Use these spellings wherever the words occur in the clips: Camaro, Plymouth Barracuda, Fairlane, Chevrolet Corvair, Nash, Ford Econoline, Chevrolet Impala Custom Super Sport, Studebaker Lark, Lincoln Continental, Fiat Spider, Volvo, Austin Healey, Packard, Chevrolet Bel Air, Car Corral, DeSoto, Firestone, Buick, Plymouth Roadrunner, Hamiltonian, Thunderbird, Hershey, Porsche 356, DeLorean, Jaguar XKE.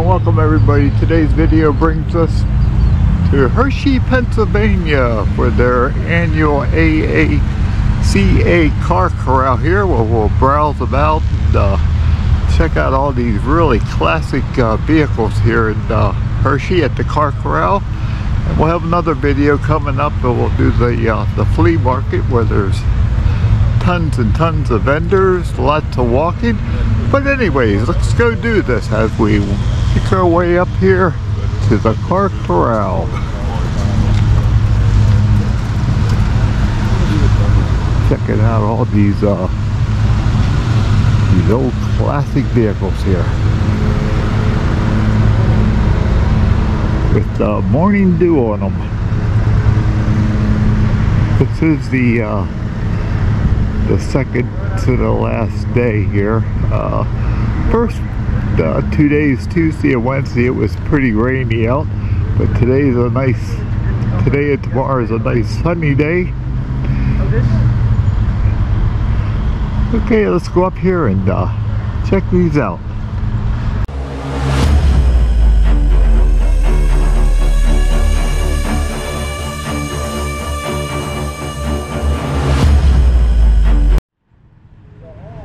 and welcome everybody. Today's video brings us to Hershey, Pennsylvania for their annual AACA car corral here where we'll browse about and check out all these really classic vehicles here in Hershey at the car corral. And we'll have another video coming up that we'll do the flea market where there's tons and tons of vendors, lots of walking. But anyways, let's go do this as we pick our way up here to the car corral. Checking out all these old classic vehicles here. With the morning dew on them. This is the second to the last day here. First 2 days, Tuesday and Wednesday, it was pretty rainy out, but today and tomorrow is a nice sunny day. Okay, let's go up here and check these out.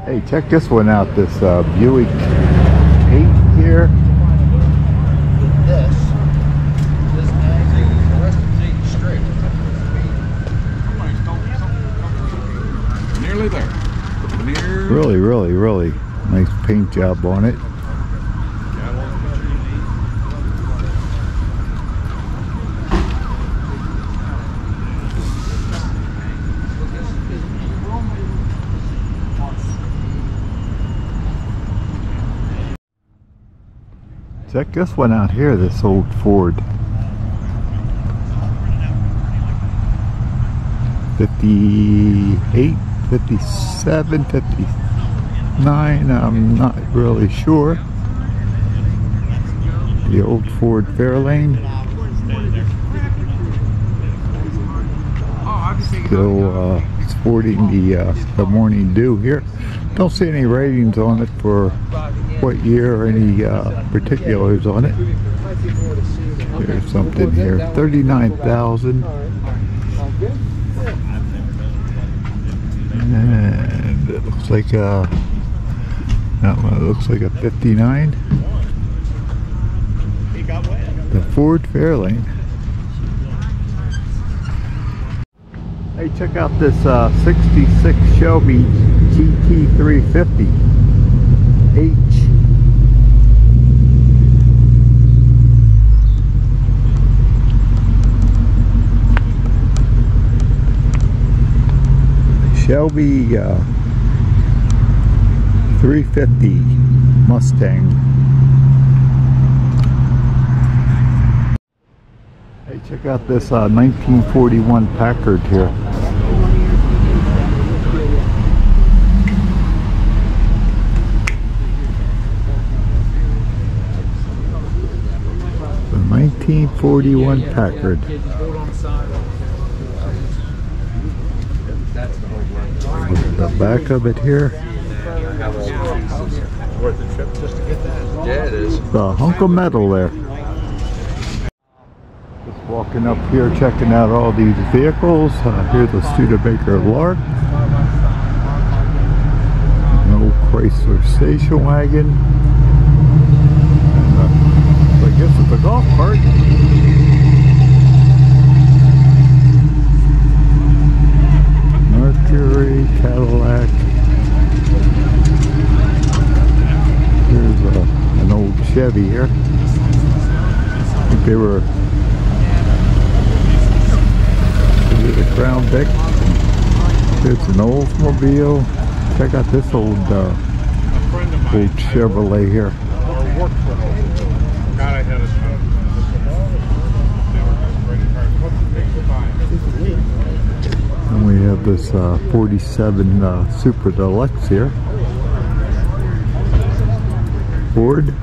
Hey, check this one out, this Buick 8 here. Nearly there. Really, really, really nice paint job on it. Check this one out here, this old Ford 58, 57, 59, I'm not really sure. The old Ford Fairlane. Still sporting the morning dew here. Don't see any ratings on it for what year or any particulars on it. There's something here, 39,000. And it looks like a, that one looks like a 59. The Ford Fairlane. Hey, check out this 66 Shelby GT 350H. Shelby 350 Mustang. Hey, check out this 1941 Packard here. The 1941 Packard. The back of it here. The hunk of metal there. Just walking up here, checking out all these vehicles. Here's the Studebaker Lark. An old Chrysler station wagon. And, I guess it's a golf cart. Mercury, Cadillac. Here's an old Chevy here. I think they were the Crown Vic. It's an Oldsmobile. Check out this old Chevrolet here. And we have this 47 Super Deluxe here. Ford.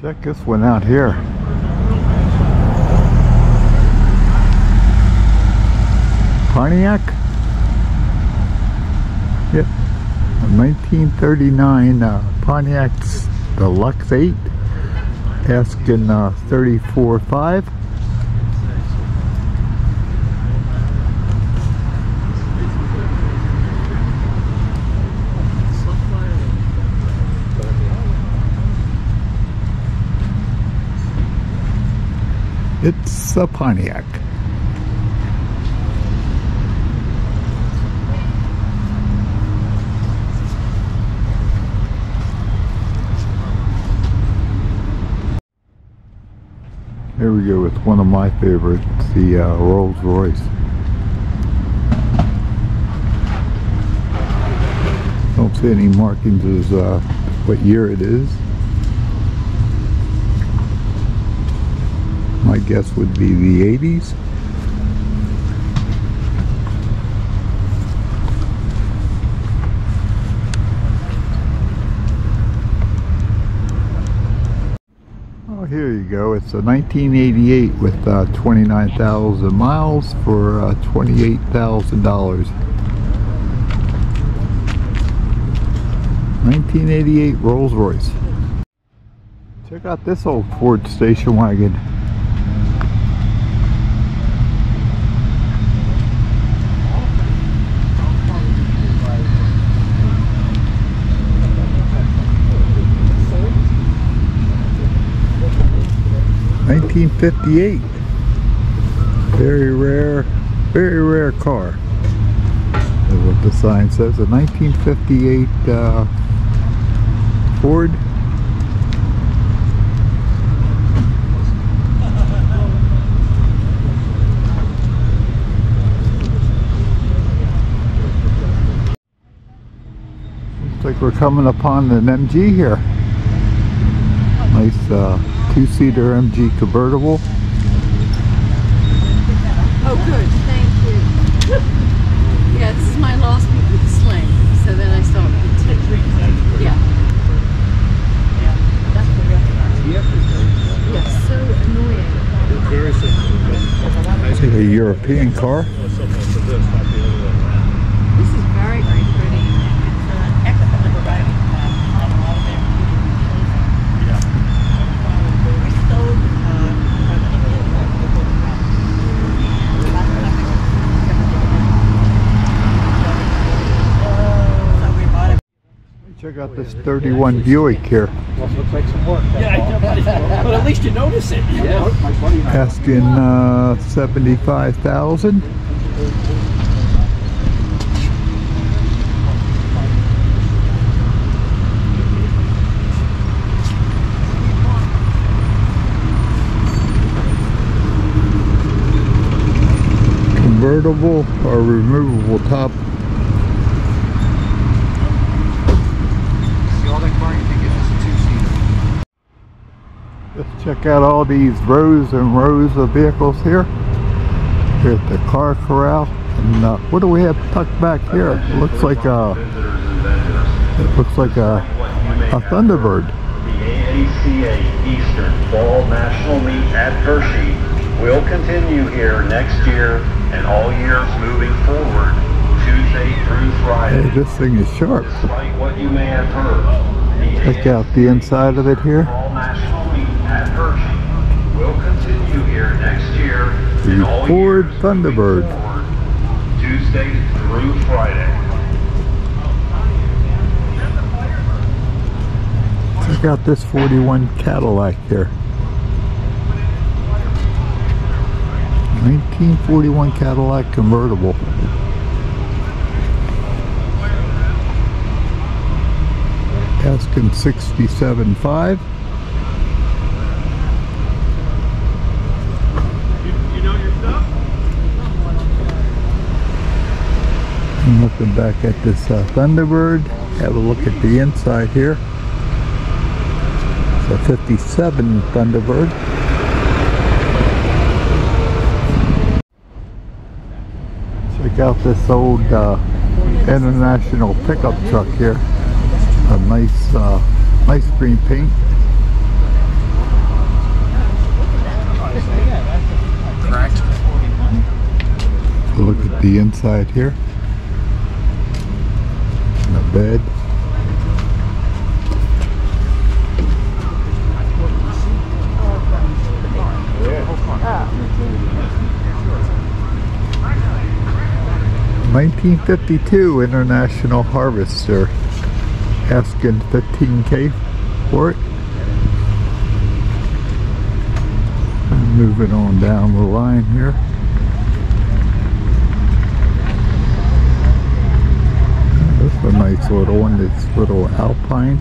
Check this one out here. Pontiac. Yep. A 1939 Pontiac's Deluxe 8, asking $34,500. It's a Pontiac. Here we go with one of my favorites, the Rolls-Royce. Don't see any markings as what year it is. My guess would be the 80s. Here you go, it's a 1988 with 29,000 miles for $28,000. 1988 Rolls-Royce. Check out this old Ford station wagon. $1958. Very rare car. That's what the sign says. A 1958 Ford. Looks like we're coming upon an MG here. Nice. Two-seater MG convertible. Oh, good. Thank you. Yeah, this is my last week with the sling, so then I started with the two. Yeah. Yeah, that's the record. Yeah, so annoying. Very simple. It's like a European car. Check out this 31 Buick here. But at least you notice it. Asking $75,000. Convertible or removable top. Let's check out all these rows and rows of vehicles here. Here at the car corral. And what do we have tucked back here? It looks like a Thunderbird. The AACA Eastern Fall National Meet at Hershey will continue here next year and all years moving forward, Tuesday through Friday. Hey, this thing is sharp. Despite what you may have heard. Check out the inside of it here. The Ford Thunderbird. Tuesday through Friday. Check out this 41 Cadillac here. 1941 Cadillac convertible. Asking $67,500. Looking back at this Thunderbird, have a look at the inside here. It's a 57 Thunderbird. Check out this old International pickup truck here. A nice, nice green paint. Cracked. Look at the inside here. Bed. 1952 International Harvester, asking $15K for it. I'm moving on down the line here. This is a nice little one, this little Alpine.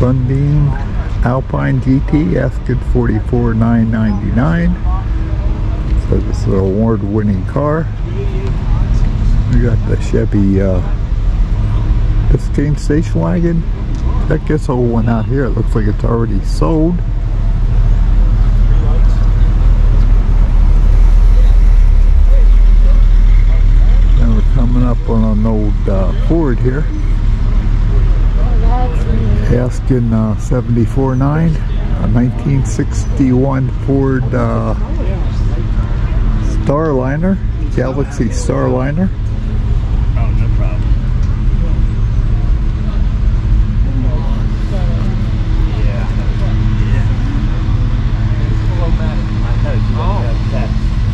Sunbeam Alpine GT, asking $44,999. So this is an award-winning car. We got the Chevy, this came station wagon. Check this old one out here. It looks like it's already sold. And we're coming up on an old Ford here. Asking $74,900, a 1961 Ford Starliner, Galaxie Starliner. Oh, no problem.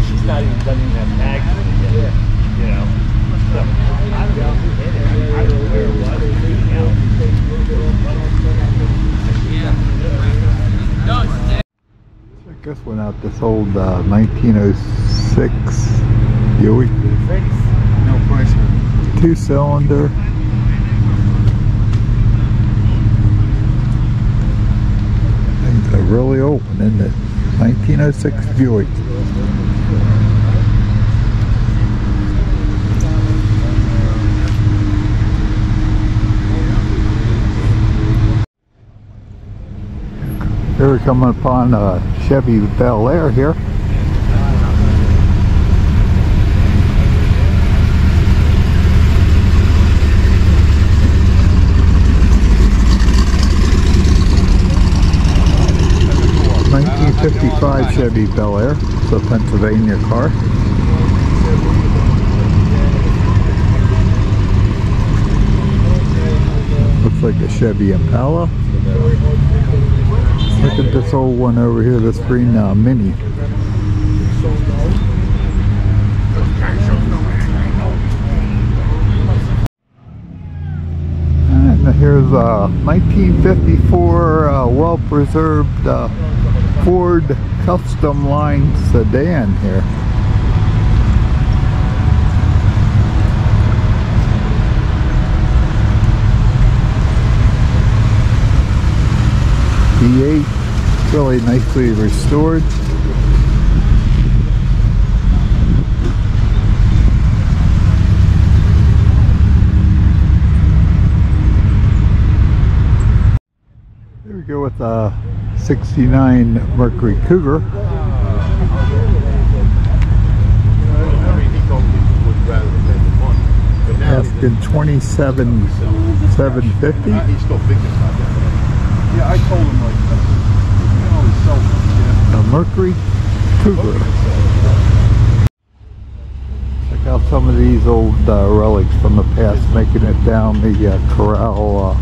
She's not even done even that magazine yet. You know, I don't wear one. Check this one out, this old 1906 Buick. No pressure. 2-cylinder. Things are really open, isn't it? 1906 Buick. Here we're coming upon a Chevy Bel Air here. It's 1955 Chevy Bel Air. It's a Pennsylvania car. Looks like a Chevy Impala. Look at this old one over here, this green Mini. And here's a 1954 well-preserved Ford Custom Line sedan here. V8, really nicely restored. There we go with a 69 Mercury Cougar. Asking $27,750. Yeah, I told him like that. You can always sell them, yeah. A Mercury Cougar. Check out some of these old relics from the past, making it down the Corral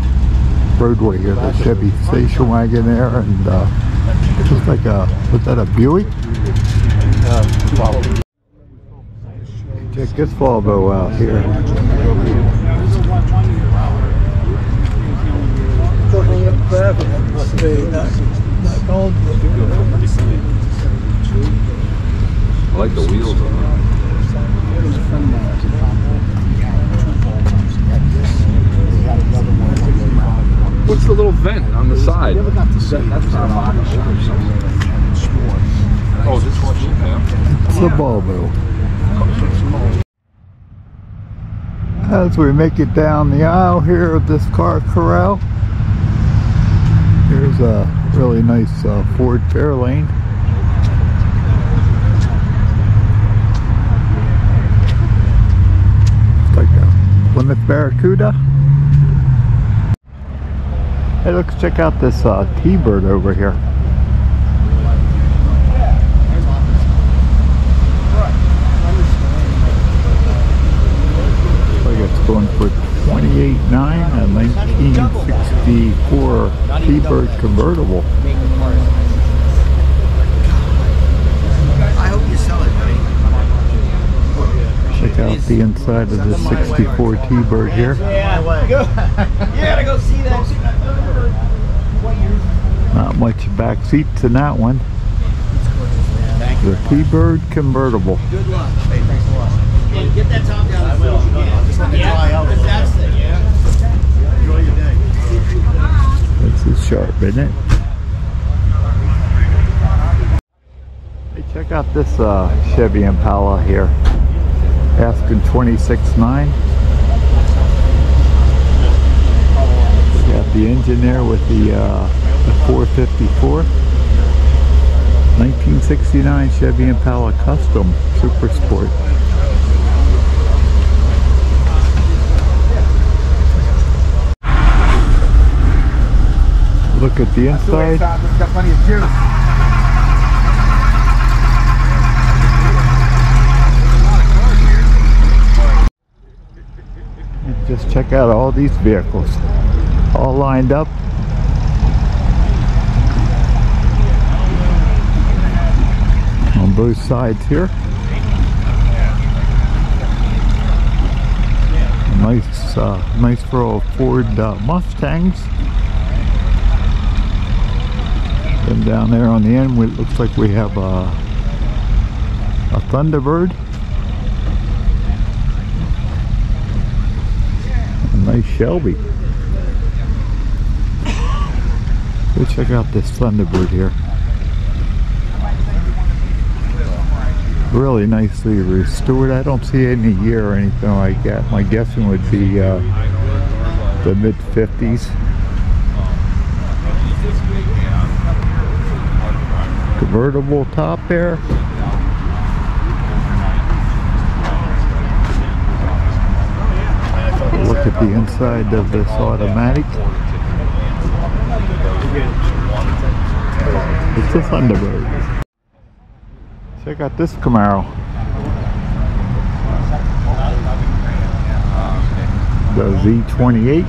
roadway here. The Chevy station wagon there, and just like a, was that a Buick? Check this Volvo out here. I like the wheels on that. What's the little vent on the side? That's not a lot of shit or something. Oh, this one? Yeah. It's a Volvo. As we make it down the aisle here of this car corral, here's a really nice Ford Fairlane. It's like a Plymouth Barracuda. Hey, let's check out this T-Bird over here. Looks like it's going for $28,900, a 1964 T-Bird convertible. I hope you sell it, buddy. check out the inside of the 64 T-Bird here. Yeah, to go see that Thunderbird. Not much back seat to that one. The T-Bird convertible. Good luck. Hey, thanks a lot. Get that top down as soon as you can. Just let me dry out. Fantastic. Yeah. Enjoy your day. This is sharp, isn't it? Hey, check out this Chevy Impala here. Asking $26,900. Got the engine there with the 454. 1969 Chevy Impala Custom Super Sport. Look at the inside. Got plenty of juice. And just check out all these vehicles, all lined up. Both sides here. Nice, nice row of Ford Mustangs. And down there on the end, it looks like we have a Thunderbird. A nice Shelby. Go check out this Thunderbird here. Really nicely restored. I don't see any year or anything like that. My guessing would be the mid-50s. Convertible top there. Look at the inside of this automatic. It's a Thunderbird. Check out this Camaro. The Z28.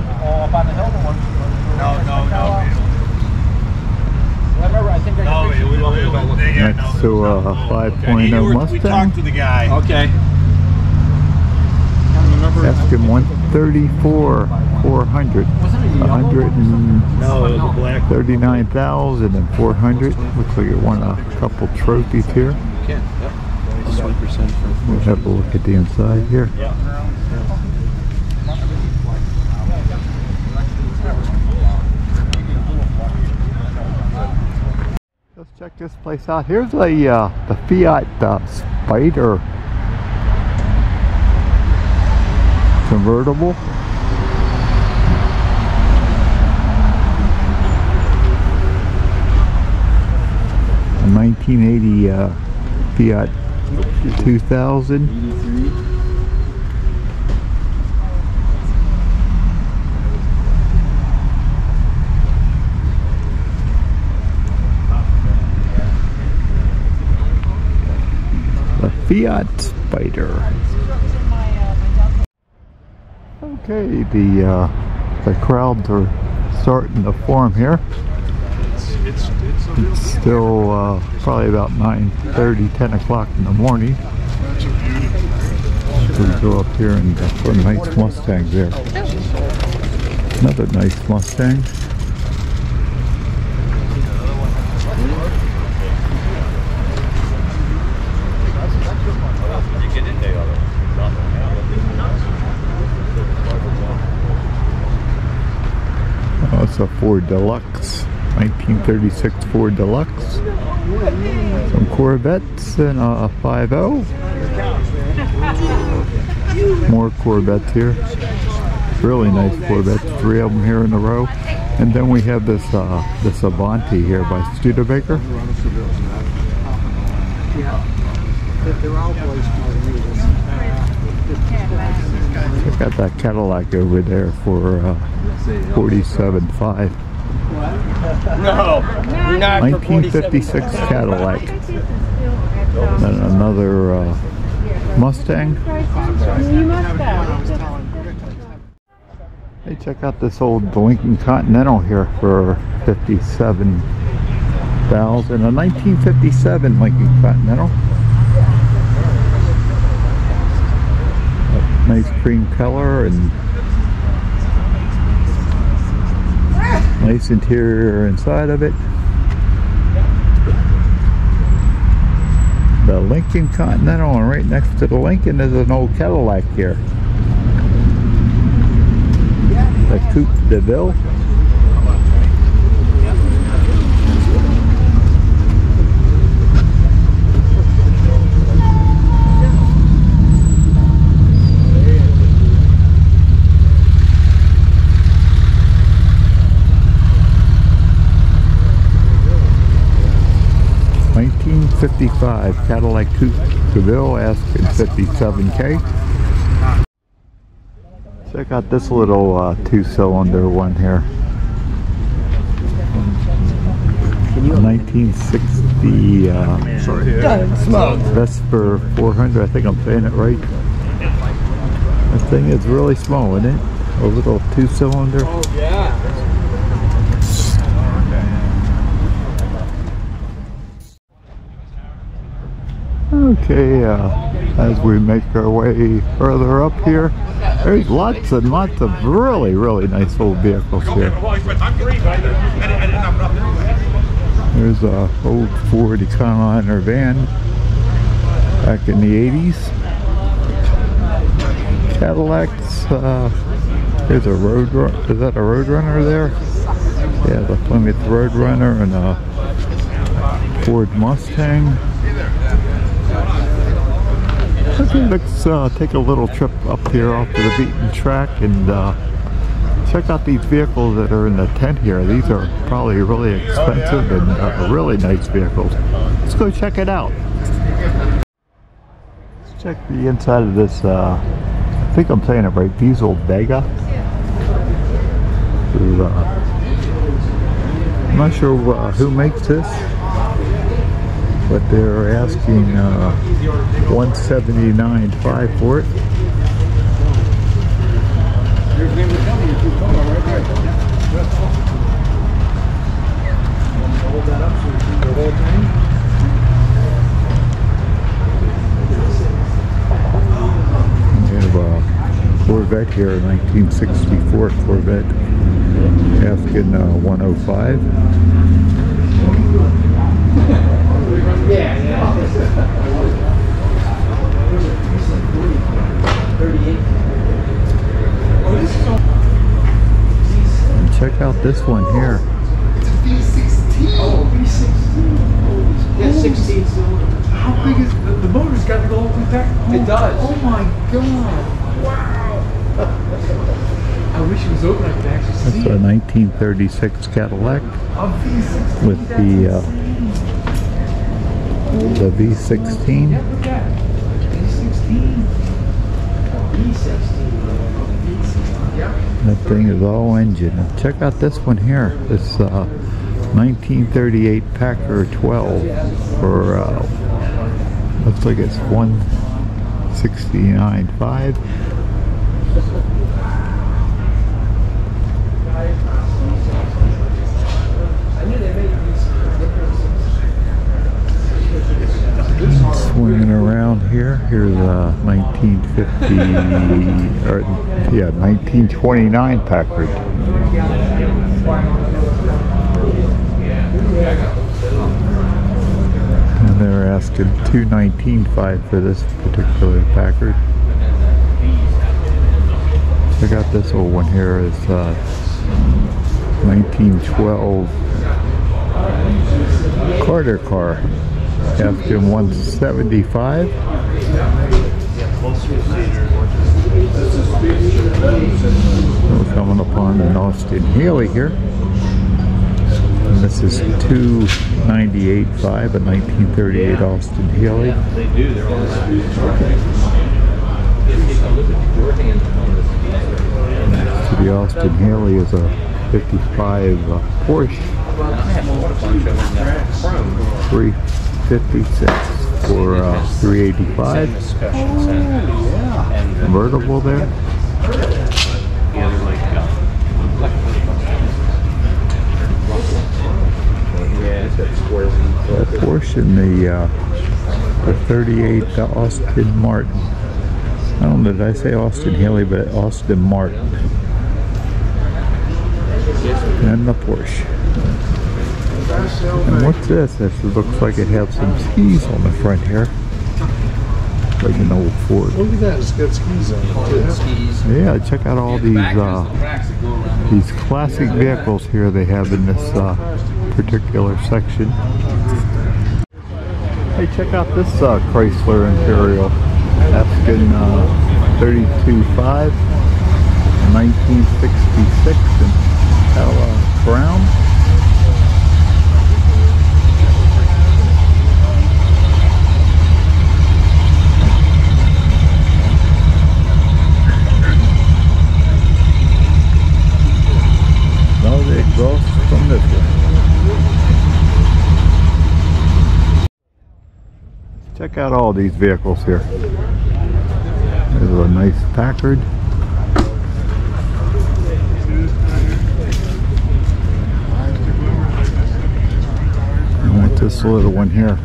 Next to a 5.0 Mustang. Talk to the guy. Okay. Asking 134,400. 139,400. Looks like it won a couple trophies here. Yep. We'll have a look at the inside here. Yeah. Let's check this place out. Here's the Fiat Spider convertible. A 1980 Fiat 2000. The Fiat Spider. Okay, the crowds are starting to form here. It's still probably about 9:30, 10 o'clock in the morning. We go up here and put a nice Mustang there. Another nice Mustang. Oh, it's a Ford Deluxe. 1936 Ford Deluxe, some Corvettes, and a 5.0. More Corvettes here. Really nice Corvettes, three of them here in a row. And then we have this this Avanti here by Studebaker. Check out that Cadillac over there for 47.5. No, 1956 Cadillac. Then another Mustang. Hey, check out this old Lincoln Continental here for $57,000. A 1957 Lincoln Continental. nice cream color and nice interior inside of it. The Lincoln Continental, and right next to the Lincoln is an old Cadillac here. The Coupe de Ville. $55 Cadillac Coupe de Ville, asking $57K. Check out this little two-cylinder one here. 1960 Vesper 400. I think I'm saying it right. That thing is really small, isn't it? A little two-cylinder. Oh yeah. Okay, as we make our way further up here, there's lots and lots of really, really nice old vehicles here. There's a old Ford Econoline van back in the 80s. Cadillacs, there's a Roadrunner, is that a Roadrunner there? Yeah, the Plymouth Roadrunner and a Ford Mustang. Okay, let's take a little trip up here off to the beaten track and check out these vehicles that are in the tent here. These are probably really expensive and really nice vehicles. Let's go check it out. Let's check the inside of this, I think I'm saying it right, Diesel Vega. This is, I'm not sure who makes this, but they're asking $179.5 for it. We have a Corvette here, a 1964 Corvette, asking $105. And check out this one here. It's a V16. Oh, V16. Yeah, 16. How big is the motor's got to go up and back? It does. Oh my god. Wow. I wish it was open. I could actually see it. That's a 1936 Cadillac with the V16. That thing is all engine. And check out this one here. This 1938 Packard 12 for looks like it's $169.5. Swinging around here, here's a 1950, or yeah, 1929 Packard. And they're asking $219.5 for this particular Packard. Check out this old one here, it's 1912 Carter car. Asking $175. We're coming upon an Austin Healey here. And this is $298.5, a 1938 Austin Healey. Yeah, they do. They're all so the Austin Healey is a 55 Porsche 356 for $385. Convertible there. That Porsche in the 38 Austin Martin. I don't know, did I say Austin Healey, but Austin Martin. And the Porsche. And what's this? This looks like it has some skis on the front here. Like an old Ford. Look at that, it's got skis on it. Yeah, check out all these classic vehicles here they have in this particular section. Hey, check out this Chrysler Imperial. That's been 32.5, 1966, and hella brown. Now the exhaust from this one. Check out all these vehicles here. There's a nice Packard. I want this little one here.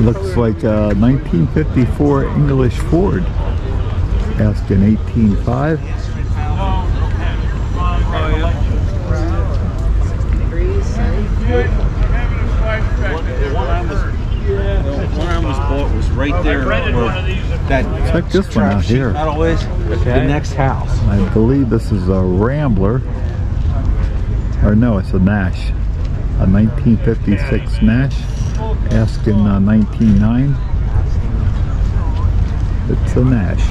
Looks like a 1954 English Ford. Aston 18.5. Right there, that check this one out here. Not always okay. The next house. I believe this is a Rambler, or no, it's a Nash, a 1956 Nash, Aston 199. It's a Nash.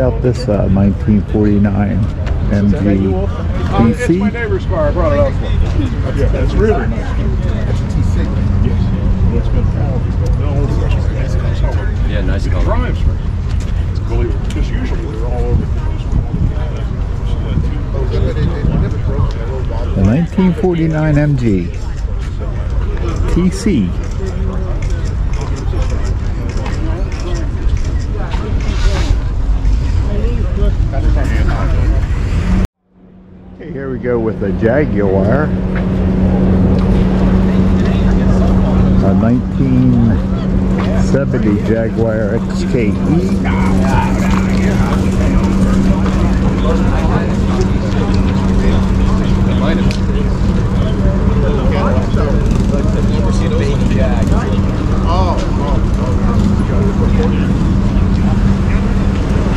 Out this 1949 MG TC. My neighbor's car. I brought it up. Yeah, that's really nice. Yeah, nice color. Drives because usually they're all over the 1949 MG TC. Okay, here we go with the Jaguar, a 1970 Jaguar XKE.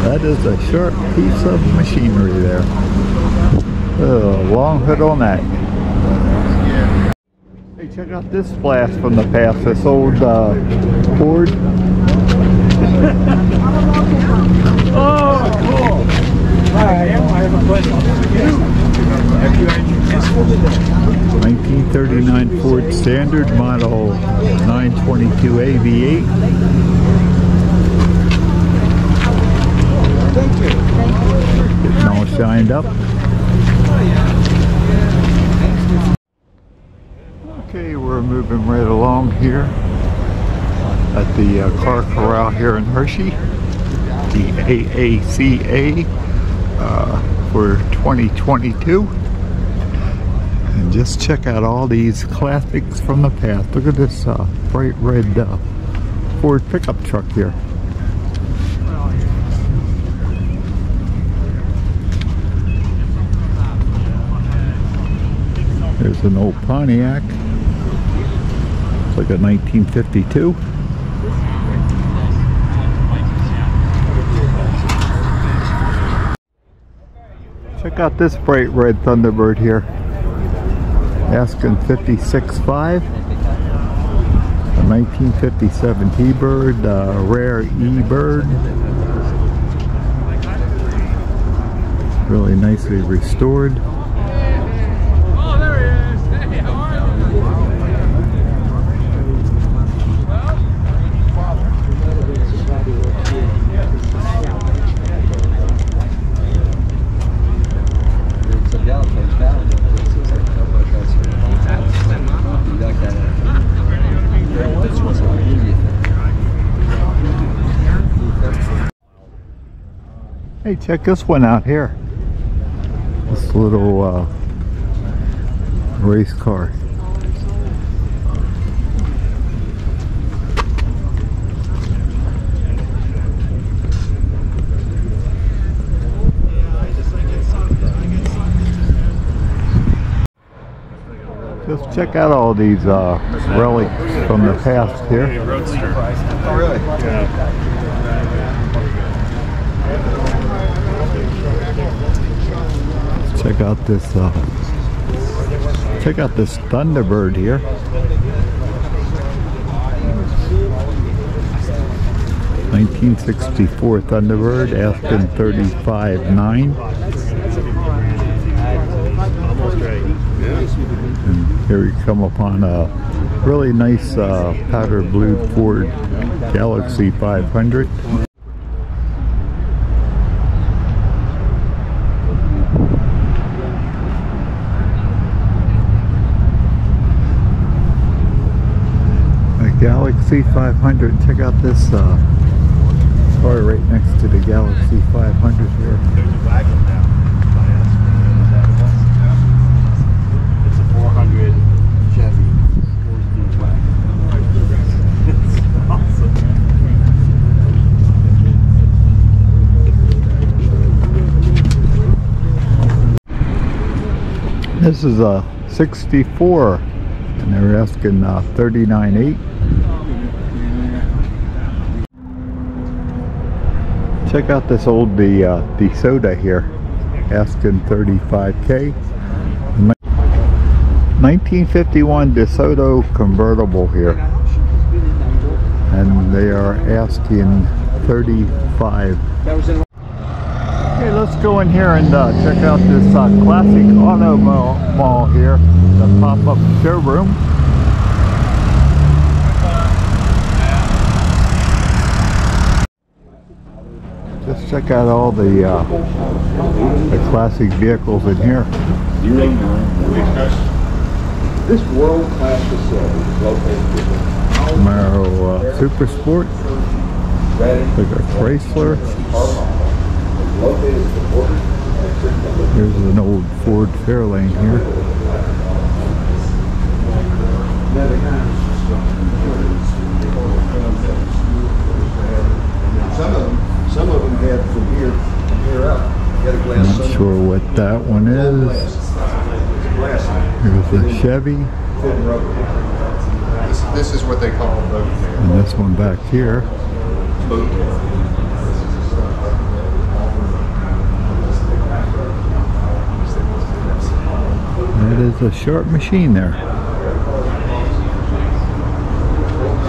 That is a sharp piece of machinery there. Oh, long hood on that. Hey, check out this blast from the past, this old Ford. Oh, cool. Hi, I have a question. 1939 Ford Standard, model 922 AV8. Getting all shined up. Okay, we're moving right along here at the car corral here in Hershey, the AACA for 2022. And just check out all these classics from the past. Look at this bright red Ford pickup truck here. There's an old Pontiac. It's like a 1952. Check out this bright red Thunderbird here. Aston 56.5. A 1957 T-Bird, rare E-Bird. Really nicely restored. Hey, check this one out here. This little race car. Just check out all these relics from the past here. Oh, really? Yeah. Check out this. Check out this Thunderbird here. '64 Thunderbird, Aston 35.9. And here we come upon a really nice powder blue Ford Galaxie 500. A Galaxie 500. Check out this car right next to the Galaxie 500 here. This is a 64, and they're asking 39.8. Check out this old DeSoto here, asking 35K. 1951 DeSoto convertible here, and they are asking 35. Okay, let's go in here and check out this classic auto mall here, the pop-up showroom. Just check out all the classic vehicles in here. This world-class facility is located in Camaro Super Sport, like a Chrysler. Here's an old Ford Fairlane here. Some of them had from here up. Not sure what that one is. Here's a Chevy. This is what they call a boat. And this one back here. That is a sharp machine there.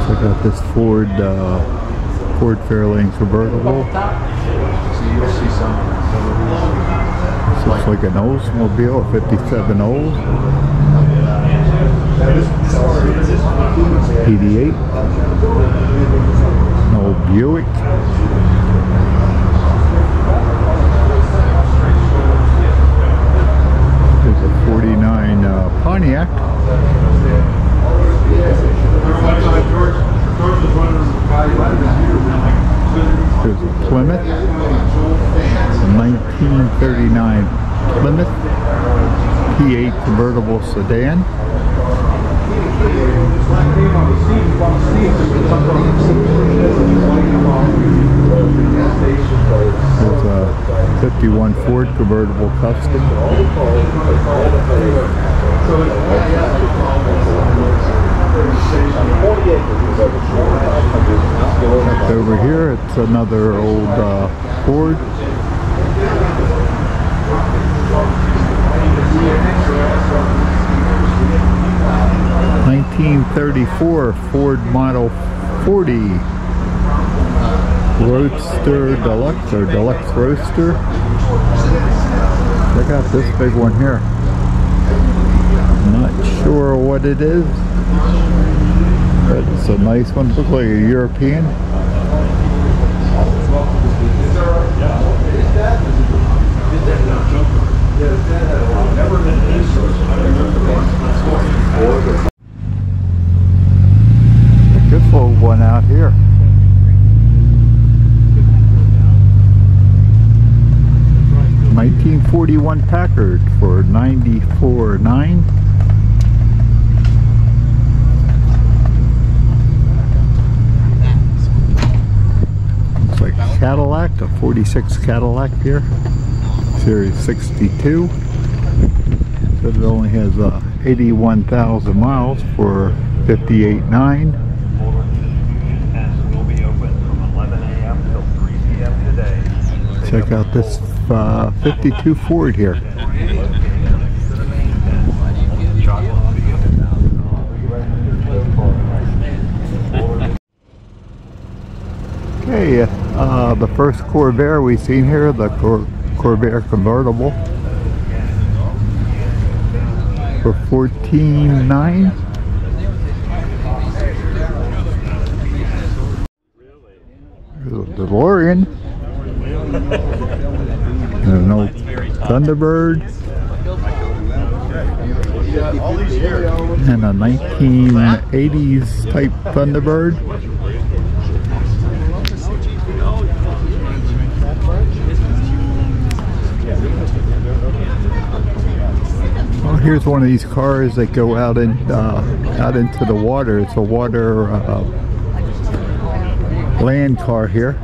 Check out this Ford Fairlane convertible. This looks like an Oldsmobile, a 57 Olds. '88. An old Buick. '49 Pontiac. There's a Plymouth. 1939 Plymouth P8 convertible sedan. There's a 51 Ford convertible custom. Over here, it's another old Ford. '34 Ford Model 40 Roadster Deluxe or Deluxe Roadster. Check out this big one here. Not sure what it is, but it's a nice one. Looks like a European. This old one out here. 41 Packard for $94,900. Looks like Cadillac, a 46 Cadillac here, Series 62. Said it only has 81,000 miles for $58,900. Check out this 52 Ford here. Okay, the first Corvair we've seen here, the Corvair convertible for $14,900. There's a DeLorean. An old Thunderbird and a 1980s type Thunderbird. Well, here's one of these cars that go out and out into the water. It's a water land car here.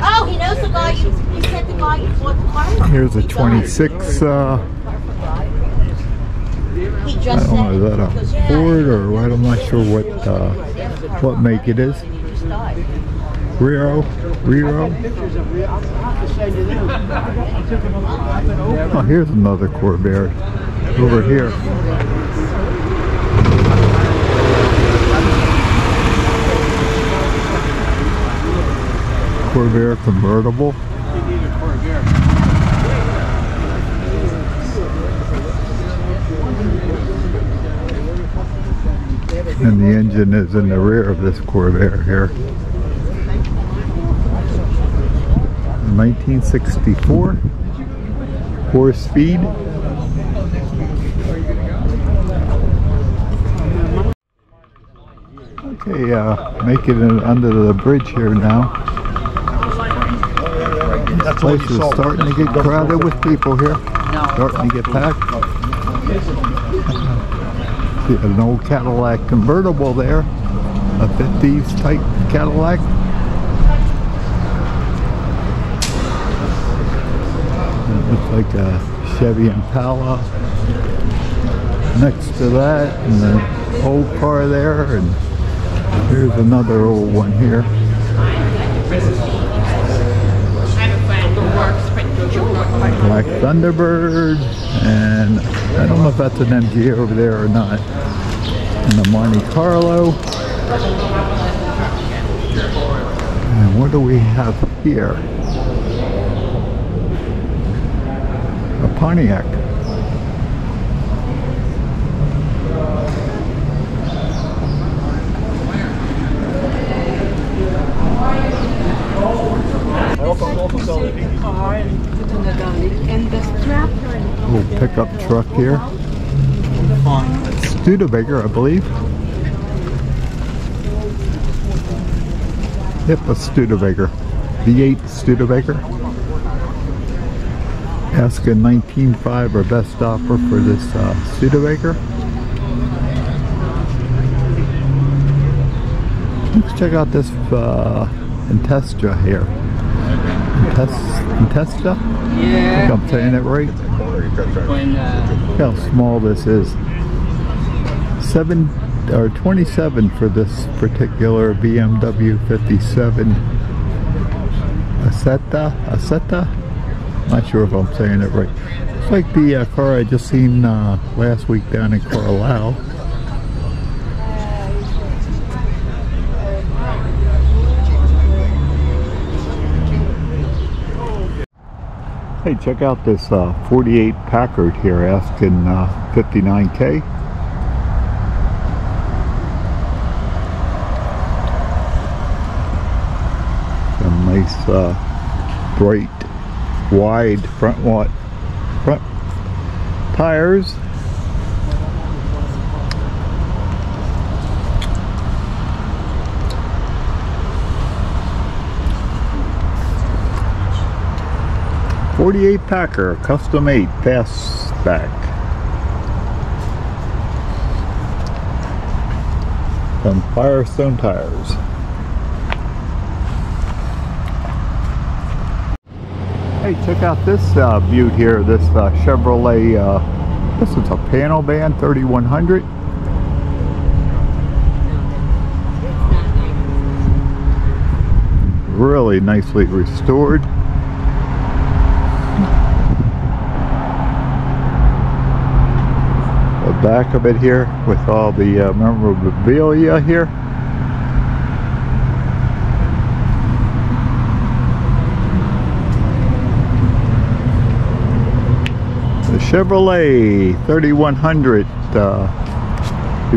Oh, he knows the guy. You said the guy you bought the car from. Here's a 26. I don't know, is that a Ford or what? I'm not sure what make it is. Rero. Oh, here's another Corvair over here. Corvair convertible. And the engine is in the rear of this Corvair here. 1964. 4-speed. Okay, making it under the bridge here now. This place is starting to get crowded with people here. Starting to get packed. See an old Cadillac convertible there. A 50s type Cadillac. It looks like a Chevy Impala. Next to that, and an old car there. And here's another old one here. Black Thunderbird, and I don't know if that's an MG over there or not. And the Monte Carlo. And what do we have here? A Pontiac. Little pickup truck here. Studebaker, I believe. Yep, a Studebaker. V8 Studebaker. Asking $19,500 or best offer for this Studebaker. Let's check out this Intesta here. Intesta? Yeah. I think I'm saying it right. Look how small this is. 27 for this particular BMW 57 Asetta. Not sure if I'm saying it right. It's like the car I just seen last week down in Carlisle. Hey, check out this 48 Packard here, asking $59,000. Some nice, bright, wide front tires. 48 Packer Custom 8 Fastback. Some Firestone tires. Hey, check out this beaut here, this Chevrolet, this is a panel van 3100. Really nicely restored. The back of it here with all the memorabilia here. The Chevrolet 3100, you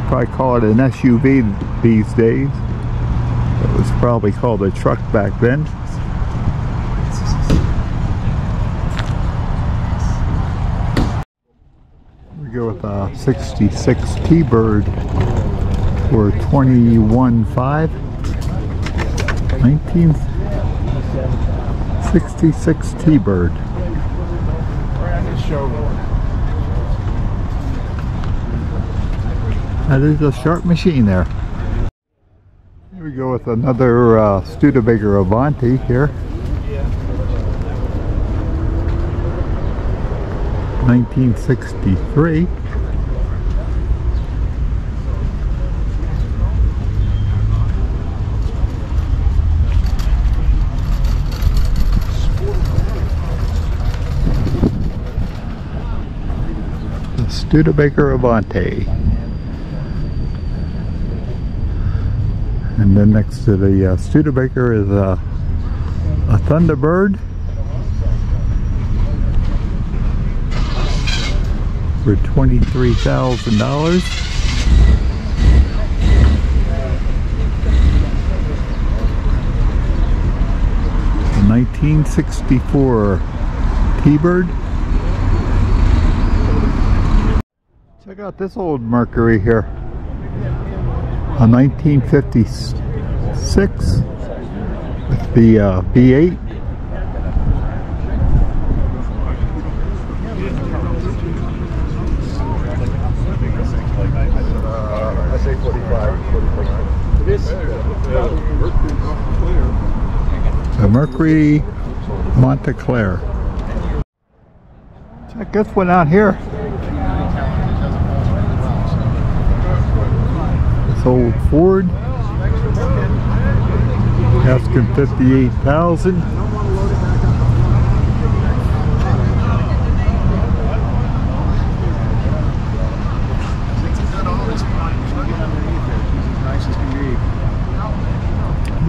probably call it an SUV these days. It was probably called a truck back then. We go with a 66 T-Bird for 21.5. 1966 T-Bird. That is a sharp machine there. Here we go with another Studebaker Avanti here. 1963. The Studebaker Avanti. And then next to the Studebaker is a Thunderbird for $23,000. A 1964 T-Bird. Check out this old Mercury here. A 1956 with the V8. I say 45. The Mercury Monteclair. Check this one out here. Old Ford, asking $58,000.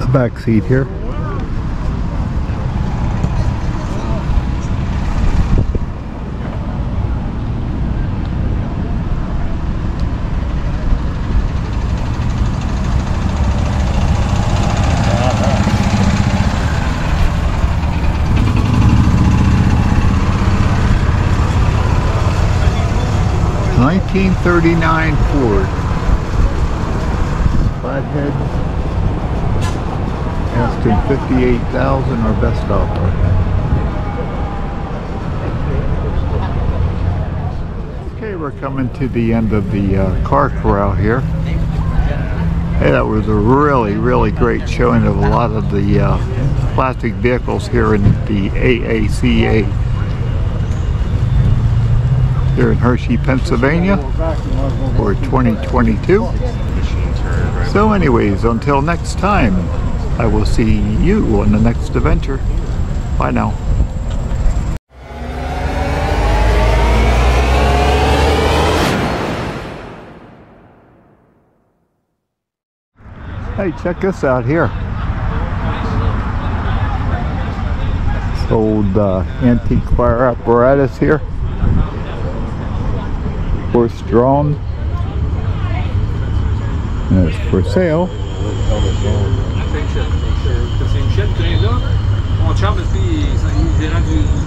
The back seat here. $1939 Ford. Flathead. Asking $58,000, our best offer. Okay, we're coming to the end of the car corral here. Hey, that was a really, really great showing of a lot of the classic vehicles here in the AACA. Here in Hershey, Pennsylvania for 2022. So anyways, until next time, I will see you on the next adventure. Bye now. Hey, check this out here. This old antique fire apparatus here. Horse drawn, and it's for sale.